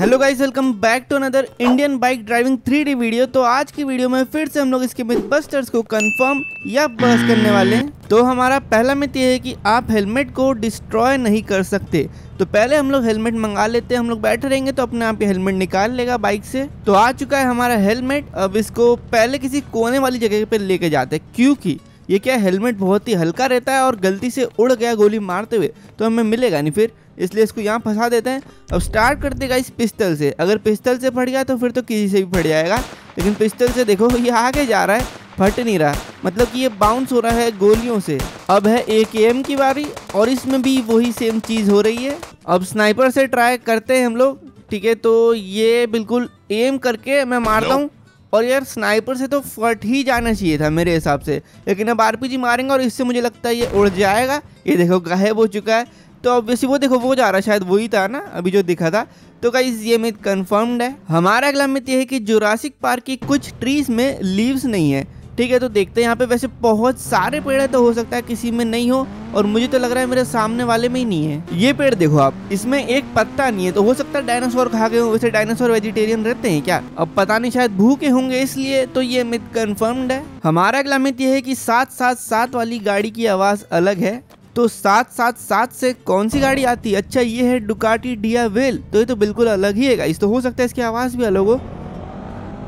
Hello guys, welcome back to another Indian bike driving 3D video. तो आज की video में फिर से हम लोग इसके मिथबस्टर्स को कंफर्म या बस्ट करने वाले हैं। तो हमारा पहला मिथ ये है कि आप हेलमेट को डिस्ट्रॉय नहीं कर सकते। तो पहले हम लोग हेलमेट मंगा लेते हैं। हम लोग बैठे रहेंगे तो अपने आप ये हेलमेट निकाल लेगा बाइक से। तो आ चुका है हमारा हेलमेट। अब इसको पहले किसी कोने वाली जगह पर लेके जाते हैं, क्योंकि ये क्या हेलमेट बहुत ही हल्का रहता है और गलती से उड़ गया गोली मारते हुए तो हमें मिलेगा नहीं, फिर इसलिए इसको यहाँ फंसा देते हैं। अब स्टार्ट करते गाइस पिस्तल से। अगर पिस्तल से फट गया तो फिर तो किसी से भी फट जाएगा, लेकिन पिस्तल से देखो ये आगे जा रहा है, फट नहीं रहा, मतलब कि ये बाउंस हो रहा है गोलियों से। अब है AKM की बारी और इसमें भी वही सेम चीज़ हो रही है। अब स्नाइपर से ट्राई करते हैं हम लोग, ठीक है। तो ये बिल्कुल एम करके मैं मारता हूँ और यार स्नाइपर से तो फट ही जाना चाहिए था मेरे हिसाब से, लेकिन अब RPG मारेंगे और इससे मुझे लगता है ये उड़ जाएगा। ये देखो गायब हो चुका है। तो ऑब्वियसली वो देखो वो जा रहा है, शायद वही था ना अभी जो दिखा था। तो गाइस ये मिथ कंफर्म्ड है। हमारा अगला मिथ ये है कि जुरासिक पार्क की कुछ ट्रीज में लीव्स नहीं है, ठीक है। तो देखते हैं, यहाँ पे वैसे बहुत सारे पेड़ है तो हो सकता है किसी में नहीं हो, और मुझे तो लग रहा है मेरे सामने वाले में ही नहीं है। ये पेड़ देखो आप, इसमें एक पत्ता नहीं है, तो हो सकता है डायनासोर खा गए हो। वैसे डायनासोर वेजिटेरियन रहते हैं क्या, अब पता नहीं, शायद भूखे होंगे इसलिए। तो ये मिथ कंफर्म्ड है। हमारा अगला मिथ ये है कि 777 वाली गाड़ी की आवाज अलग है। तो 777 से कौन सी गाड़ी आती है? अच्छा ये है डुकाटी डियावेल, तो ये तो बिल्कुल अलग ही है गाइस। तो हो सकता है इसकी आवाज़ भी अलग हो।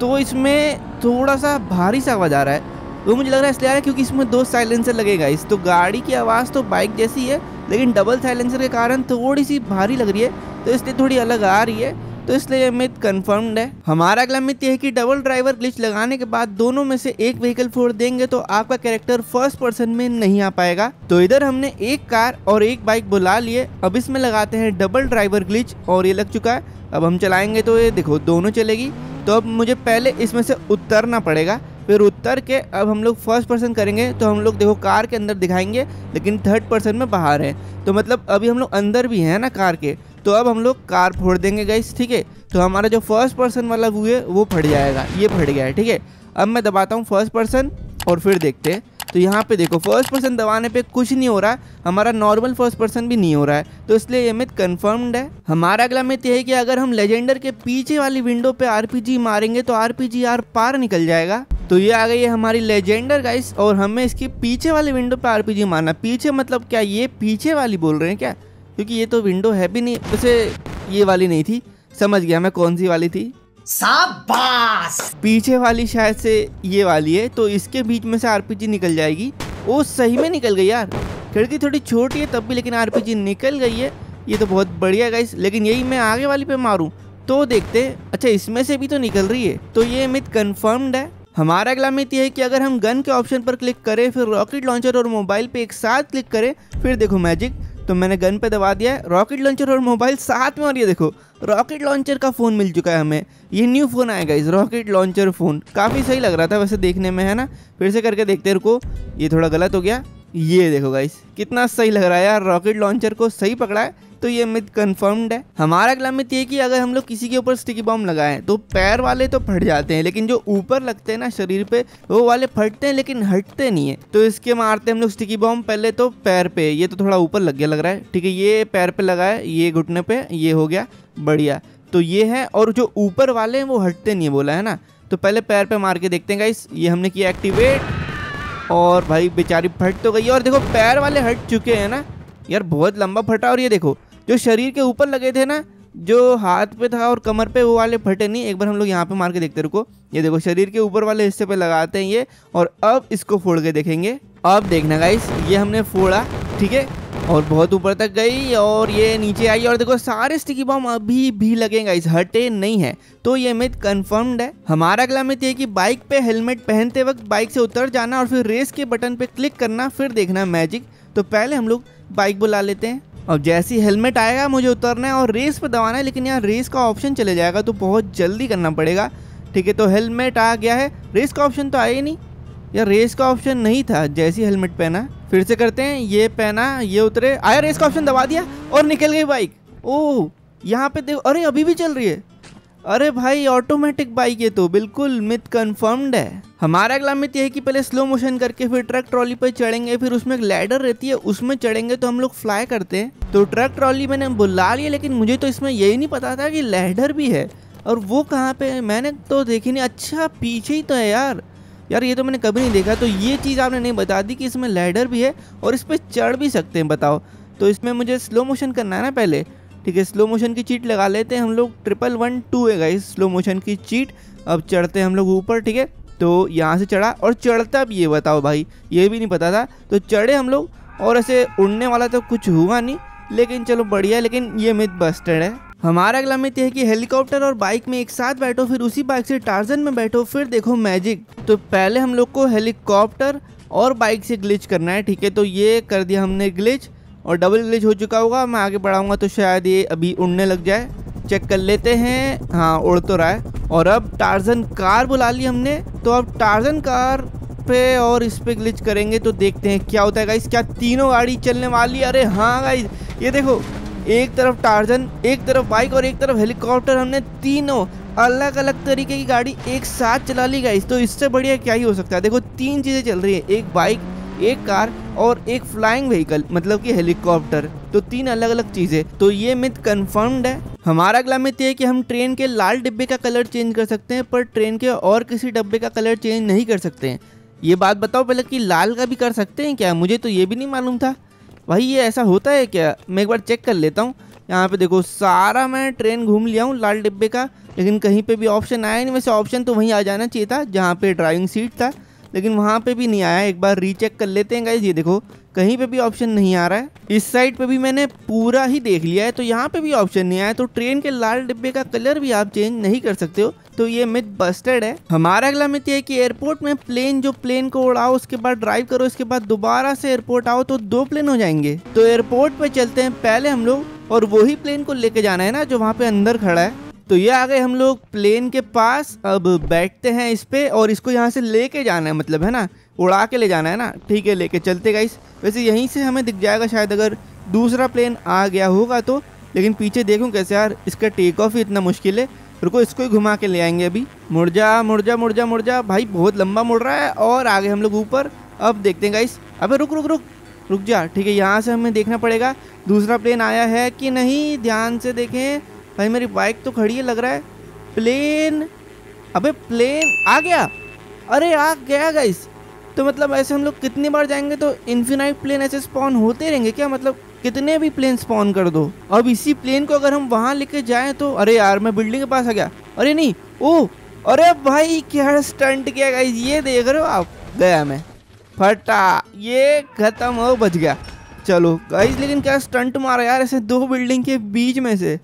तो इसमें थोड़ा सा भारी सा आवाज़ आ रहा है, वो मुझे लग रहा है इसलिए आ रहा है क्योंकि इसमें 2 साइलेंसर लगेगा इस। तो गाड़ी की आवाज़ तो बाइक जैसी है, लेकिन डबल साइलेंसर के कारण थोड़ी सी भारी लग रही है, तो इसलिए थोड़ी अलग आ रही है। तो इसलिए यह मिथ कंफर्म्ड है। हमारा अगला मिथ यह है कि डबल ड्राइवर ग्लिच लगाने के बाद दोनों में से एक व्हीकल फोड़ देंगे तो आपका कैरेक्टर फर्स्ट पर्सन में नहीं आ पाएगा। तो इधर हमने एक कार और एक बाइक बुला लिए। अब इसमें लगाते हैं डबल ड्राइवर ग्लिच और ये लग चुका है। अब हम चलाएंगे तो ये देखो दोनों चलेगी। तो अब मुझे पहले इसमें से उतरना पड़ेगा, फिर उतर के अब हम लोग फर्स्ट पर्सन करेंगे। तो हम लोग देखो कार के अंदर दिखाएंगे, लेकिन थर्ड पर्सन में बाहर है, तो मतलब अभी हम लोग अंदर भी हैं ना कार के। तो अब हम लोग कार फोड़ देंगे गाइस, ठीक है। तो हमारा जो फर्स्ट पर्सन वाला व्यू है वो फट जाएगा। ये फट गया है, ठीक है। अब मैं दबाता हूँ फर्स्ट पर्सन और फिर देखते हैं। तो यहाँ पे देखो फर्स्ट पर्सन दबाने पे कुछ नहीं हो रहा है, हमारा नॉर्मल फर्स्ट पर्सन भी नहीं हो रहा है, तो इसलिए ये मिथ कंफर्म्ड है। हमारा अगला मिथ ये है कि अगर हम लेजेंडर के पीछे वाली विंडो पे RPG मारेंगे तो RPG आर पार निकल जाएगा। तो ये आ गई है हमारी लेजेंडर गाइस, और हमें इसकी पीछे वाली विंडो पे RPG मारना। पीछे मतलब क्या ये पीछे वाली बोल रहे हैं क्या, क्योंकि ये तो विंडो है भी नहीं। वैसे ये वाली नहीं थी, समझ गया मैं कौन सी वाली थी। शाबाश, पीछे वाली शायद से ये वाली है। तो इसके बीच में से RPG निकल जाएगी। वो सही में निकल गई यार, खिड़की थोड़ी छोटी है तब भी, लेकिन RPG निकल गई है। ये तो बहुत बढ़िया गाइस, लेकिन यही मैं आगे वाली पे मारूं तो देखते। अच्छा इसमें से भी तो निकल रही है। तो ये मिथ कंफर्म्ड है। हमारा अगला मिथ ये है कि अगर हम गन के ऑप्शन पर क्लिक करें, फिर रॉकेट लॉन्चर और मोबाइल पे एक साथ क्लिक करें, फिर देखो मैजिक। तो मैंने गन पे दबा दिया है, रॉकेट लॉन्चर और मोबाइल साथ में, और ये देखो रॉकेट लॉन्चर का फ़ोन मिल चुका है हमें। ये न्यू फ़ोन आएगा इस रॉकेट लॉन्चर फ़ोन, काफ़ी सही लग रहा था वैसे देखने में, है ना। फिर से करके देखते हैं, रुको ये थोड़ा गलत हो गया। ये देखो गाइस कितना सही लग रहा है यार, रॉकेट लॉन्चर को सही पकड़ा है। तो ये मिथ कंफर्म्ड है। हमारा अगला मिथ ये कि अगर हम लोग किसी के ऊपर स्टिकी बॉम्ब लगाएं तो पैर वाले तो फट जाते हैं, लेकिन जो ऊपर लगते हैं ना शरीर पे वो वाले फटते हैं लेकिन हटते नहीं है। तो इसके मारते हैं हम लोग स्टिकी बॉम्ब पहले तो पैर पे। ये तो थोड़ा ऊपर लग गया लग रहा है, ठीक है। ये पैर पे लगा है, ये घुटने पे, ये हो गया बढ़िया। तो ये है, और जो ऊपर वाले हैं वो हटते नहीं है बोला, है ना। तो पहले पैर पे मार के देखते हैं गाइस। ये हमने किया एक्टिवेट और भाई बेचारी फट तो गई, और देखो पैर वाले हट चुके हैं ना यार, बहुत लंबा फटा। और ये देखो जो शरीर के ऊपर लगे थे ना, जो हाथ पे था और कमर पे, वो वाले फटे नहीं। एक बार हम लोग यहाँ पे मार के देखते रुको। ये देखो शरीर के ऊपर वाले हिस्से पे लगाते हैं ये, और अब इसको फोड़ के देखेंगे। अब देखना गाइस, ये हमने फोड़ा, ठीक है, और बहुत ऊपर तक गई और ये नीचे आई, और देखो सारे स्टिकी बॉम्ब अभी भी लगेगा इस, हटे नहीं है। तो ये मिथ कंफर्म्ड है। हमारा अगला मिथ ये कि बाइक पे हेलमेट पहनते वक्त बाइक से उतर जाना और फिर रेस के बटन पे क्लिक करना, फिर देखना मैजिक। तो पहले हम लोग बाइक बुला लेते हैं, और जैसे ही हेलमेट आएगा मुझे उतरना है और रेस पर दबाना है, लेकिन यहाँ रेस का ऑप्शन चले जाएगा तो बहुत जल्दी करना पड़ेगा, ठीक है। तो हेलमेट आ गया है, रेस का ऑप्शन तो आया ही नहीं यार, रेस का ऑप्शन नहीं था। जैसे ही हेलमेट पहना, फिर से करते हैं, ये पहना, ये उतरे, आया रेस का ऑप्शन, दबा दिया और निकल गई बाइक। ओह यहाँ पे देखो, अरे अभी भी चल रही है। अरे भाई ऑटोमेटिक बाइक है तो बिल्कुल मिथ कंफर्म्ड है। हमारा अगला मिथ यह है कि पहले स्लो मोशन करके फिर ट्रक ट्रॉली पर चढ़ेंगे, फिर उसमें एक लैडर रहती है उसमें चढ़ेंगे तो हम लोग फ्लाई करते हैं। तो ट्रक ट्रॉली मैंने बुला लिया, लेकिन मुझे तो इसमें यही नहीं पता था कि लैडर भी है, और वो कहाँ पे है मैंने तो देखी नहीं। अच्छा पीछे ही तो है यार ये तो मैंने कभी नहीं देखा। तो ये चीज़ आपने नहीं बता दी कि इसमें लैडर भी है और इस पर चढ़ भी सकते हैं। बताओ, तो इसमें मुझे स्लो मोशन करना है ना पहले, ठीक है। स्लो मोशन की चीट लगा लेते हैं हम लोग, 1112 है गाइस स्लो मोशन की चीट। अब चढ़ते हैं हम लोग ऊपर, ठीक है। तो यहाँ से चढ़ा और चढ़ता भी ये बताओ भाई, ये भी नहीं पता था। तो चढ़े हम लोग और ऐसे उड़ने वाला तो कुछ हुआ नहीं, लेकिन चलो बढ़िया। लेकिन ये मिथ बस्टेड है। हमारा अगला मिथ यह है कि हेलीकॉप्टर और बाइक में एक साथ बैठो, फिर उसी बाइक से टार्जन में बैठो, फिर देखो मैजिक। तो पहले हम लोग को हेलीकॉप्टर और बाइक से ग्लिच करना है, ठीक है। तो ये कर दिया हमने ग्लिच और डबल ग्लिच हो चुका होगा। मैं आगे बढ़ाऊंगा तो शायद ये अभी उड़ने लग जाए, चेक कर लेते हैं। हाँ उड़ तो रहा है। और अब टार्जन कार बुला ली हमने, तो अब टार्जन कार पे और इस पे ग्लिच करेंगे तो देखते हैं क्या होता है गाइस। क्या तीनों गाड़ी चलने वाली? अरे हाँ गाइस, ये देखो एक तरफ टार्जन, एक तरफ बाइक और एक तरफ हेलीकॉप्टर। हमने तीनों अलग अलग तरीके की गाड़ी एक साथ चला ली गाइस। तो इससे बढ़िया क्या ही हो सकता है। देखो तीन चीज़ें चल रही है, एक बाइक, एक कार और एक फ्लाइंग व्हीकल मतलब कि हेलीकॉप्टर। तो तीन अलग अलग चीजें। तो ये मिथ कंफर्म्ड है। हमारा अगला मिथ ये है कि हम ट्रेन के लाल डिब्बे का कलर चेंज कर सकते हैं, पर ट्रेन के और किसी डब्बे का कलर चेंज नहीं कर सकते हैं। ये बात बताओ पहले कि लाल का भी कर सकते हैं क्या? मुझे तो ये भी नहीं मालूम था भाई, ये ऐसा होता है क्या? मैं एक बार चेक कर लेता हूँ। यहाँ पे देखो सारा मैं ट्रेन घूम लिया हूँ लाल डिब्बे का, लेकिन कहीं पे भी ऑप्शन आया नहीं। वैसे ऑप्शन तो वहीं आ जाना चाहिए था जहाँ पे ड्राइविंग सीट था, लेकिन वहाँ पे भी नहीं आया। एक बार रीचेक कर लेते हैं गाइस। ये देखो कहीं पे भी ऑप्शन नहीं आ रहा है। इस साइड पे भी मैंने पूरा ही देख लिया है, तो यहाँ पे भी ऑप्शन नहीं आया। तो ट्रेन के लाल डिब्बे का कलर भी आप चेंज नहीं कर सकते हो। तो ये मिथ बस्टेड है। हमारा अगला मिथ ये है कि एयरपोर्ट में प्लेन को उड़ाओ, उसके बाद ड्राइव करो, उसके बाद दोबारा से एयरपोर्ट आओ, तो दो प्लेन हो जाएंगे। तो एयरपोर्ट पे चलते हैं पहले हम लोग और वही प्लेन को लेके जाना है ना जो वहाँ पे अंदर खड़ा है। तो ये आ गए हम लोग प्लेन के पास। अब बैठते हैं इस पे और इसको यहाँ से लेके जाना है, मतलब है ना उड़ा के ले जाना है ना, ठीक है। लेके चलते गाइस। वैसे यहीं से हमें दिख जाएगा शायद अगर दूसरा प्लेन आ गया होगा तो, लेकिन पीछे देखूं कैसे यार, इसका टेक ऑफ ही इतना मुश्किल है। रुको इसको ही घुमा के ले आएंगे अभी। मुड़जा मुड़जा मुड़जा मुड़जा भाई, बहुत लंबा मुड़ रहा है। और आगे हम लोग ऊपर। अब देखते हैं गाइस। अबे रुक रुक रुक रुक जा, ठीक है। यहाँ से हमें देखना पड़ेगा दूसरा प्लेन आया है कि नहीं। ध्यान से देखें भाई, मेरी बाइक तो खड़ी है लग रहा है। प्लेन, अबे प्लेन आ गया। अरे आ गया गाइस। तो मतलब ऐसे हम लोग कितनी बार जाएंगे तो इन्फिनाइट प्लेन ऐसे स्पॉन होते रहेंगे क्या? मतलब कितने भी प्लेन स्पॉन कर दो। अब इसी प्लेन को अगर हम वहाँ लेके जाएं तो, अरे यार मैं बिल्डिंग के पास आ गया। अरे नहीं, ओह अरे भाई क्या स्टंट किया गाइस। ये देख रहे हो आप, गया मैं, फटा, ये खत्म हो, बच गया। चलो गाइस, लेकिन क्या स्टंट मारा यार ऐसे दो बिल्डिंग के बीच में से।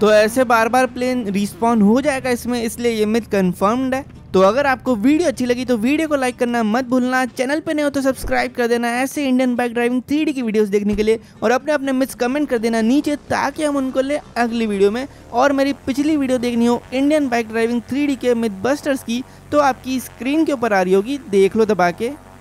तो ऐसे बार बार प्लेन रिस्पॉन हो जाएगा इसमें, इसलिए ये मिथ कंफर्म्ड है। तो अगर आपको वीडियो अच्छी लगी तो वीडियो को लाइक करना मत भूलना। चैनल पे नए हो तो सब्सक्राइब कर देना ऐसे इंडियन बाइक ड्राइविंग 3D की वीडियोस देखने के लिए। और अपने अपने मिथ्स कमेंट कर देना नीचे, ताकि हम उनको ले अगली वीडियो में। और मेरी पिछली वीडियो देखनी हो इंडियन बाइक ड्राइविंग 3D के मिथबस्टर्स की, तो आपकी स्क्रीन के ऊपर आ रही होगी, देख लो दबा के।